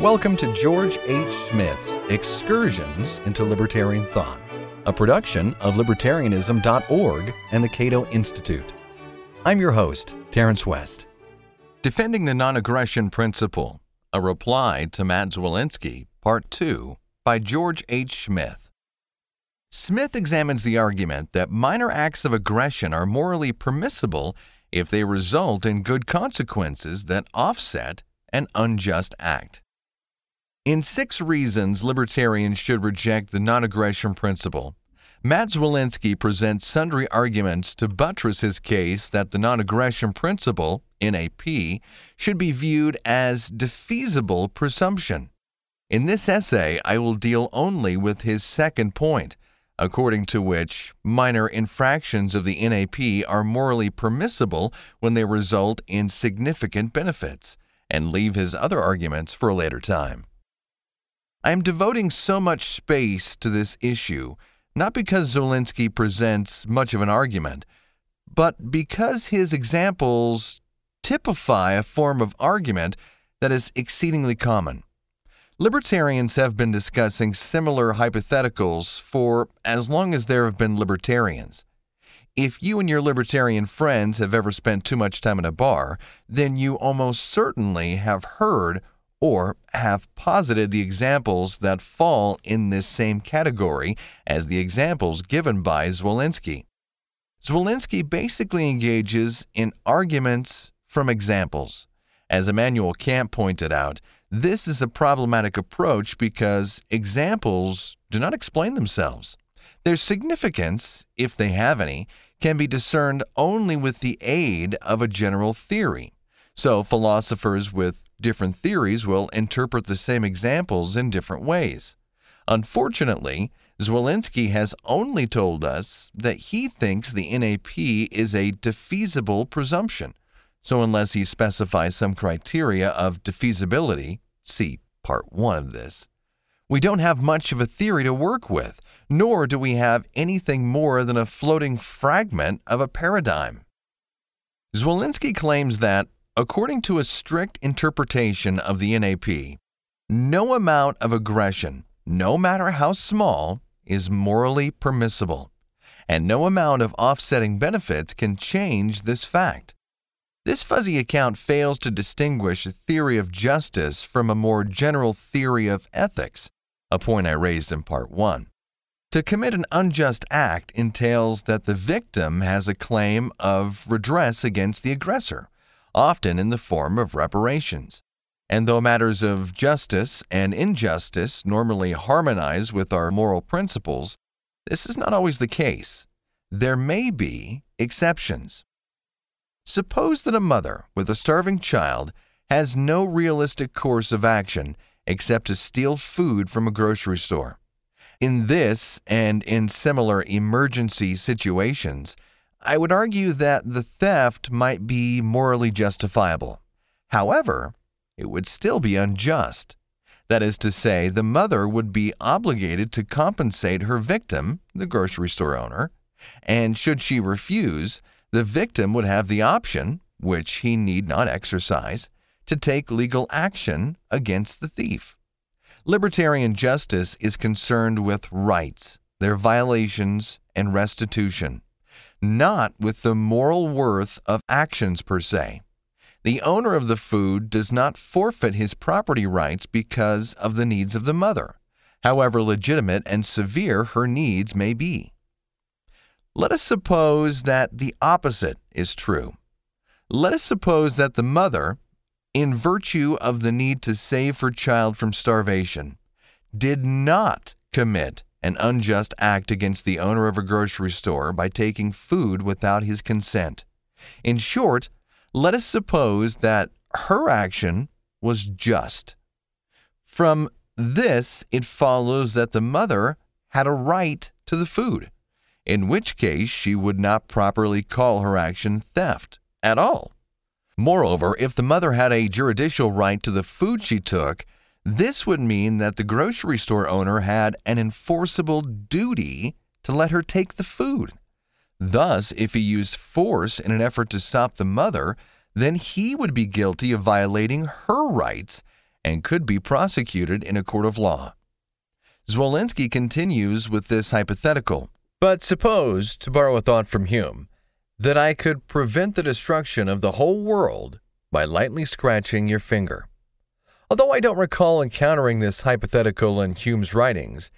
Welcome to George H. Smith's Excursions into Libertarian Thought, a production of Libertarianism.org and the Cato Institute. I'm your host, Terence West. Defending the Non-Aggression Principle, a reply to Matt Zwolinski, Part 2, by George H. Smith. Smith examines the argument that minor acts of aggression are morally permissible if they result in good consequences that offset an unjust act. In 6 Reasons Libertarians Should Reject the Non-Aggression Principle, Matt Zwolinski presents sundry arguments to buttress his case that the Non-Aggression Principle, NAP, should be viewed as defeasible presumption. In this essay, I will deal only with his second point, according to which minor infractions of the NAP are morally permissible when they result in significant benefits, and leave his other arguments for a later time. I am devoting so much space to this issue, not because Zwolinski presents much of an argument, but because his examples typify a form of argument that is exceedingly common. Libertarians have been discussing similar hypotheticals for as long as there have been libertarians. If you and your libertarian friends have ever spent too much time in a bar, then you almost certainly have heard or have posited the examples that fall in this same category as the examples given by Zwolinski. Zwolinski basically engages in arguments from examples. As Immanuel Kant pointed out, this is a problematic approach because examples do not explain themselves. Their significance, if they have any, can be discerned only with the aid of a general theory. So philosophers with different theories will interpret the same examples in different ways. Unfortunately, Zwolinski has only told us that he thinks the NAP is a defeasible presumption. So unless he specifies some criteria of defeasibility, see Part 1 of this, we don't have much of a theory to work with, nor do we have anything more than a floating fragment of a paradigm. Zwolinski claims that, according to a strict interpretation of the NAP, no amount of aggression, no matter how small, is morally permissible, and no amount of offsetting benefits can change this fact. This fuzzy account fails to distinguish a theory of justice from a more general theory of ethics, a point I raised in Part 1. To commit an unjust act entails that the victim has a claim of redress against the aggressor, often in the form of reparations. And though matters of justice and injustice normally harmonize with our moral principles, this is not always the case. There may be exceptions. Suppose that a mother with a starving child has no realistic course of action except to steal food from a grocery store. In this and in similar emergency situations, I would argue that the theft might be morally justifiable. However, it would still be unjust. That is to say, the mother would be obligated to compensate her victim, the grocery store owner, and should she refuse, the victim would have the option, which he need not exercise, to take legal action against the thief. Libertarian justice is concerned with rights, their violations, and restitution, not with the moral worth of actions per se. The owner of the food does not forfeit his property rights because of the needs of the mother, however legitimate and severe her needs may be. Let us suppose that the opposite is true. Let us suppose that the mother, in virtue of the need to save her child from starvation, did not commit an unjust act against the owner of a grocery store by taking food without his consent. In short, let us suppose that her action was just. From this, it follows that the mother had a right to the food, in which case she would not properly call her action theft at all. Moreover, if the mother had a juridical right to the food she took, this would mean that the grocery store owner had an enforceable duty to let her take the food. Thus, if he used force in an effort to stop the mother, then he would be guilty of violating her rights and could be prosecuted in a court of law. Zwolinski continues with this hypothetical. But suppose, to borrow a thought from Hume, that I could prevent the destruction of the whole world by lightly scratching your finger. Although I don't recall encountering this hypothetical in Hume's writings,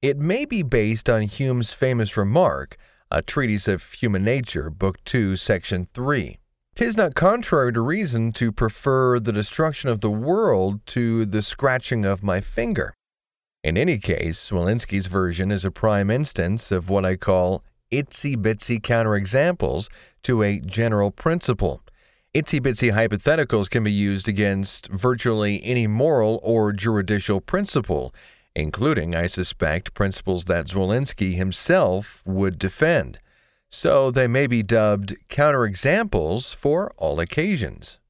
it may be based on Hume's famous remark, A Treatise of Human Nature, Book 2, Section 3. 'Tis not contrary to reason to prefer the destruction of the world to the scratching of my finger. In any case, Zwolinski's version is a prime instance of what I call itsy-bitsy counterexamples to a general principle. Itsy-bitsy hypotheticals can be used against virtually any moral or juridical principle, including, I suspect, principles that Zwolinski himself would defend. So they may be dubbed counterexamples for all occasions.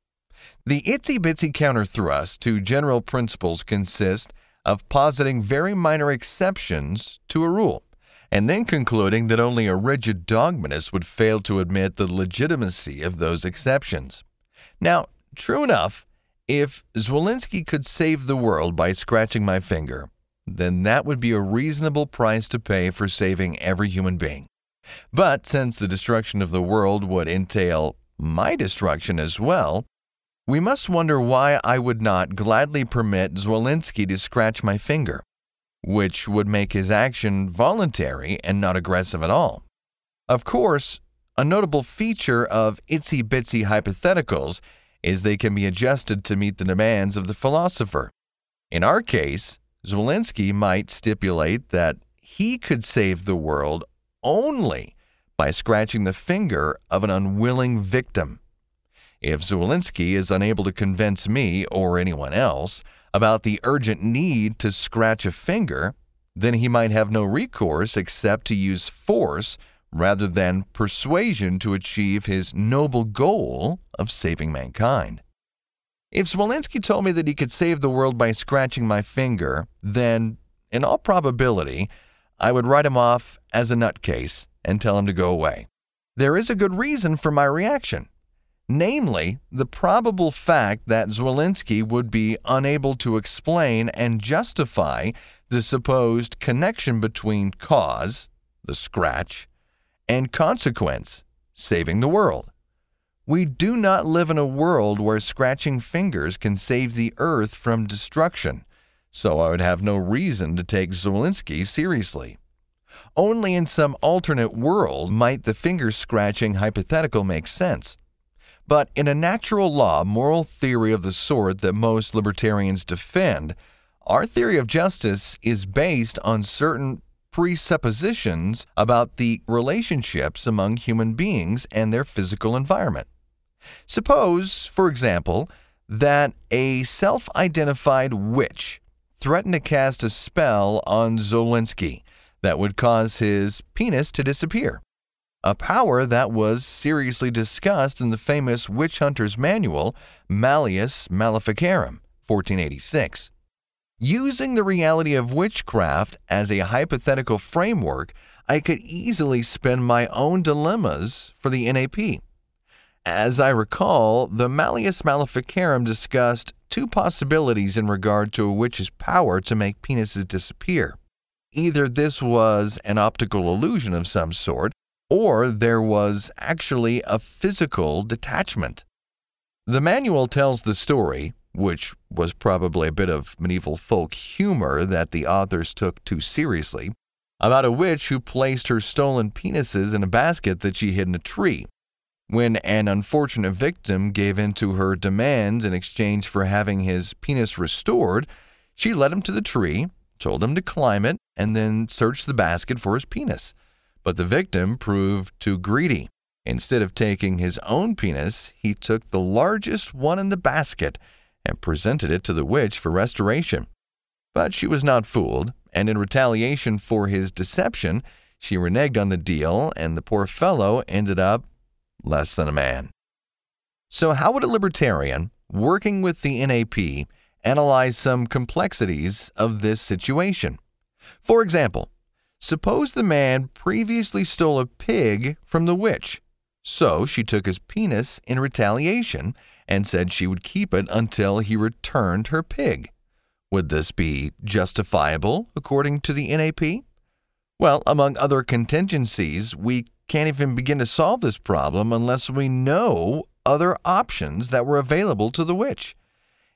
The itsy-bitsy counterthrust to general principles consists of positing very minor exceptions to a rule, and then concluding that only a rigid dogmatist would fail to admit the legitimacy of those exceptions. Now, true enough, if Zwolinski could save the world by scratching my finger, then that would be a reasonable price to pay for saving every human being. But since the destruction of the world would entail my destruction as well, we must wonder why I would not gladly permit Zwolinski to scratch my finger, which would make his action voluntary and not aggressive at all. Of course, a notable feature of itsy-bitsy hypotheticals is they can be adjusted to meet the demands of the philosopher. In our case, Zwolinski might stipulate that he could save the world only by scratching the finger of an unwilling victim. If Zwolinski is unable to convince me or anyone else about the urgent need to scratch a finger, then he might have no recourse except to use force rather than persuasion to achieve his noble goal of saving mankind. If Zwolinski told me that he could save the world by scratching my finger, then, in all probability, I would write him off as a nutcase and tell him to go away. There is a good reason for my reaction. Namely, the probable fact that Zwolinski would be unable to explain and justify the supposed connection between cause, the scratch, and consequence, saving the world. We do not live in a world where scratching fingers can save the earth from destruction, so I would have no reason to take Zwolinski seriously. Only in some alternate world might the finger-scratching hypothetical make sense. But in a natural law, moral theory of the sort that most libertarians defend, our theory of justice is based on certain presuppositions about the relationships among human beings and their physical environment. Suppose, for example, that a self-identified witch threatened to cast a spell on Zwolinski that would cause his penis to disappear, a power that was seriously discussed in the famous witch hunter's manual, Malleus Maleficarum, 1486. Using the reality of witchcraft as a hypothetical framework, I could easily spin my own dilemmas for the NAP. As I recall, the Malleus Maleficarum discussed two possibilities in regard to a witch's power to make penises disappear. Either this was an optical illusion of some sort, or there was actually a physical detachment. The manual tells the story, which was probably a bit of medieval folk humor that the authors took too seriously, about a witch who placed her stolen penises in a basket that she hid in a tree. When an unfortunate victim gave in to her demands in exchange for having his penis restored, she led him to the tree, told him to climb it, and then searched the basket for his penis. But the victim proved too greedy. Instead of taking his own penis, he took the largest one in the basket and presented it to the witch for restoration. But she was not fooled, and in retaliation for his deception, she reneged on the deal, and the poor fellow ended up less than a man. So how would a libertarian, working with the NAP, analyze some complexities of this situation? For example, suppose the man previously stole a pig from the witch. So she took his penis in retaliation and said she would keep it until he returned her pig. Would this be justifiable according to the NAP? Well, among other contingencies, we can't even begin to solve this problem unless we know other options that were available to the witch.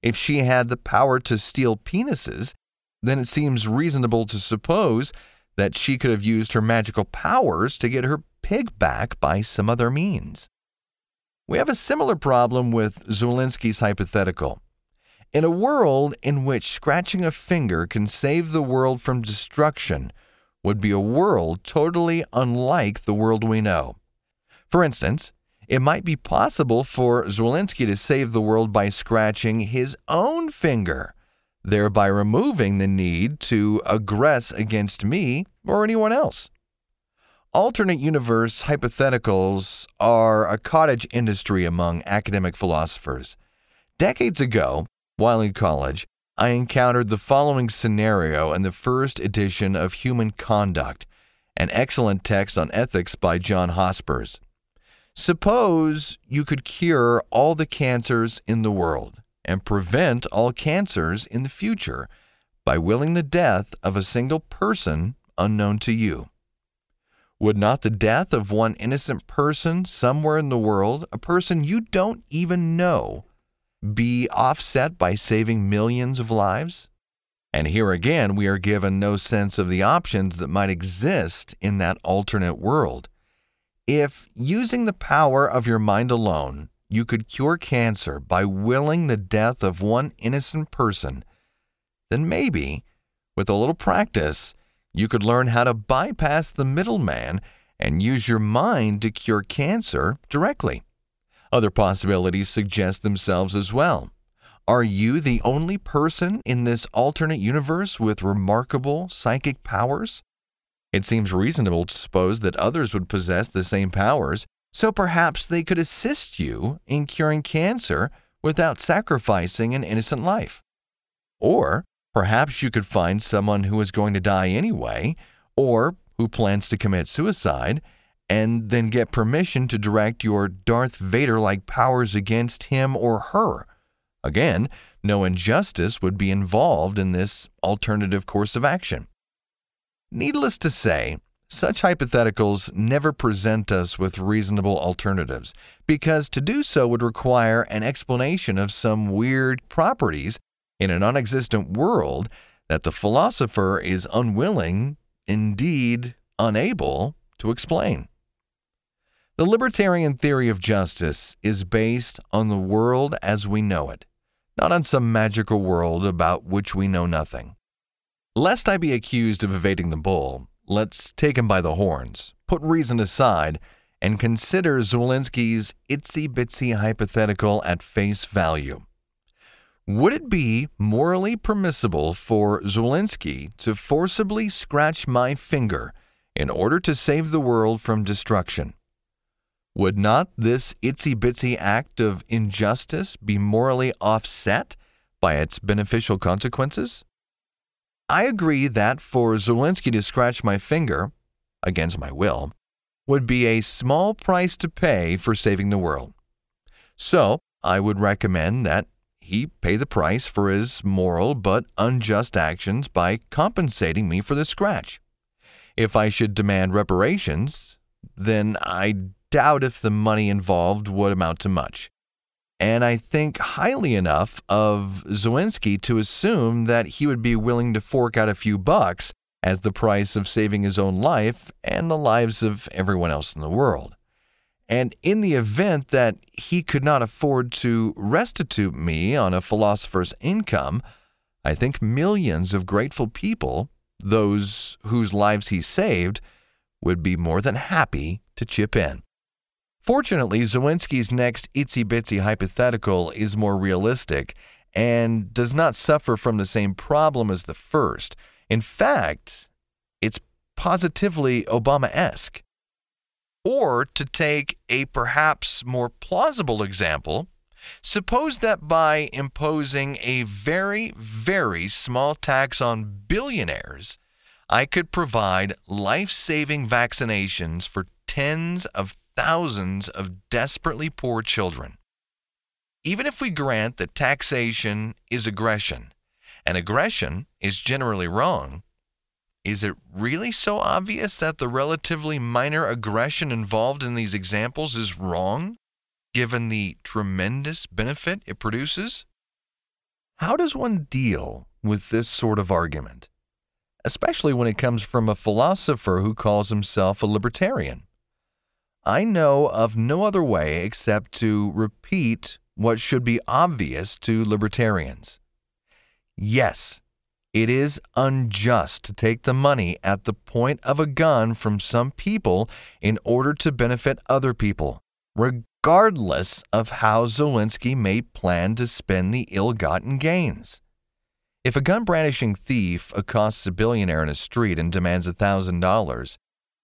If she had the power to steal penises, then it seems reasonable to suppose that she could have used her magical powers to get her pig back by some other means. We have a similar problem with Zwolinski's hypothetical. In a world in which scratching a finger can save the world from destruction would be a world totally unlike the world we know. For instance, it might be possible for Zwolinski to save the world by scratching his own finger, thereby removing the need to aggress against me or anyone else. Alternate universe hypotheticals are a cottage industry among academic philosophers. Decades ago, while in college, I encountered the following scenario in the first edition of Human Conduct, an excellent text on ethics by John Hospers. Suppose you could cure all the cancers in the world and prevent all cancers in the future by willing the death of a single person unknown to you. Would not the death of one innocent person somewhere in the world, a person you don't even know, be offset by saving millions of lives? And here again, we are given no sense of the options that might exist in that alternate world. If, using the power of your mind alone, you could cure cancer by willing the death of one innocent person, then maybe, with a little practice, you could learn how to bypass the middleman and use your mind to cure cancer directly. Other possibilities suggest themselves as well. Are you the only person in this alternate universe with remarkable psychic powers? It seems reasonable to suppose that others would possess the same powers, so perhaps they could assist you in curing cancer without sacrificing an innocent life. Or perhaps you could find someone who is going to die anyway, or who plans to commit suicide, and then get permission to direct your Darth Vader-like powers against him or her. Again, no injustice would be involved in this alternative course of action. Needless to say, such hypotheticals never present us with reasonable alternatives, because to do so would require an explanation of some weird properties in a non-existent world that the philosopher is unwilling, indeed unable, to explain. The libertarian theory of justice is based on the world as we know it, not on some magical world about which we know nothing. Lest I be accused of evading the bull, let's take him by the horns, put reason aside, and consider Zwolinski's itsy-bitsy hypothetical at face value. Would it be morally permissible for Zwolinski to forcibly scratch my finger in order to save the world from destruction? Would not this itsy-bitsy act of injustice be morally offset by its beneficial consequences? I agree that for Zwolinski to scratch my finger, against my will, would be a small price to pay for saving the world. So I would recommend that he pay the price for his moral but unjust actions by compensating me for the scratch. If I should demand reparations, then I doubt if the money involved would amount to much. And I think highly enough of Zwolinski to assume that he would be willing to fork out a few bucks as the price of saving his own life and the lives of everyone else in the world. And in the event that he could not afford to restitute me on a philosopher's income, I think millions of grateful people, those whose lives he saved, would be more than happy to chip in. Fortunately, Zwolinski's next itsy-bitsy hypothetical is more realistic and does not suffer from the same problem as the first. In fact, it's positively Obama-esque. Or, to take a perhaps more plausible example, suppose that by imposing a very, very small tax on billionaires, I could provide life-saving vaccinations for tens of thousands of desperately poor children. Even if we grant that taxation is aggression, and aggression is generally wrong, is it really so obvious that the relatively minor aggression involved in these examples is wrong, given the tremendous benefit it produces? How does one deal with this sort of argument, especially when it comes from a philosopher who calls himself a libertarian? I know of no other way except to repeat what should be obvious to libertarians. Yes, it is unjust to take the money at the point of a gun from some people in order to benefit other people, regardless of how Zwolinski may plan to spend the ill-gotten gains. If a gun-brandishing thief accosts a billionaire in a street and demands $1,000,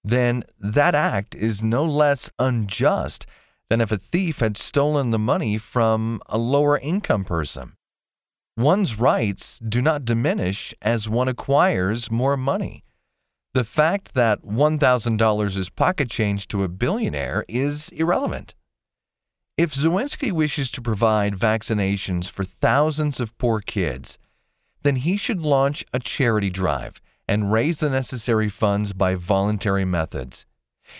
then that act is no less unjust than if a thief had stolen the money from a lower-income person. One's rights do not diminish as one acquires more money. The fact that $1,000 is pocket change to a billionaire is irrelevant. If Zwolinski wishes to provide vaccinations for thousands of poor kids, then he should launch a charity drive and raise the necessary funds by voluntary methods.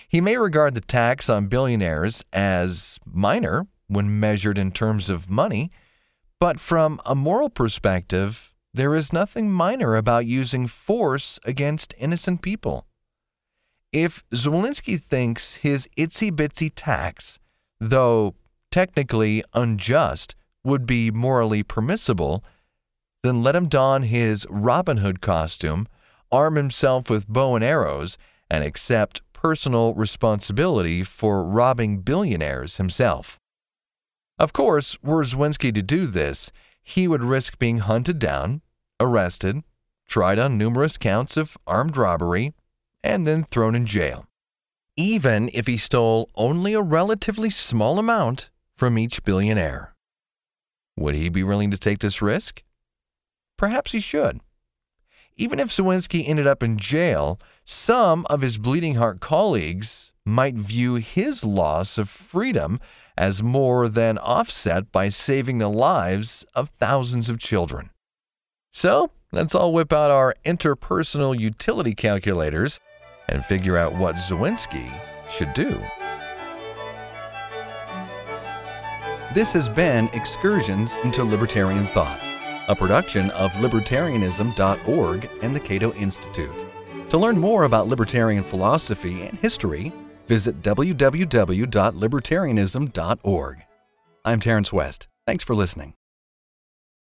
He may regard the tax on billionaires as minor when measured in terms of money, but from a moral perspective, there is nothing minor about using force against innocent people. If Zwolinski thinks his itsy-bitsy tax, though technically unjust, would be morally permissible, then let him don his Robin Hood costume, arm himself with bow and arrows, and accept personal responsibility for robbing billionaires himself. Of course, were Zwolinski to do this, he would risk being hunted down, arrested, tried on numerous counts of armed robbery, and then thrown in jail, even if he stole only a relatively small amount from each billionaire. Would he be willing to take this risk? Perhaps he should. Even if Zwolinski ended up in jail, some of his bleeding heart colleagues might view his loss of freedom as more than offset by saving the lives of thousands of children. So, let's all whip out our interpersonal utility calculators and figure out what Zwolinski should do. This has been Excursions into Libertarian Thought, a production of Libertarianism.org and the Cato Institute. To learn more about libertarian philosophy and history, visit www.libertarianism.org. I'm Terence West. Thanks for listening.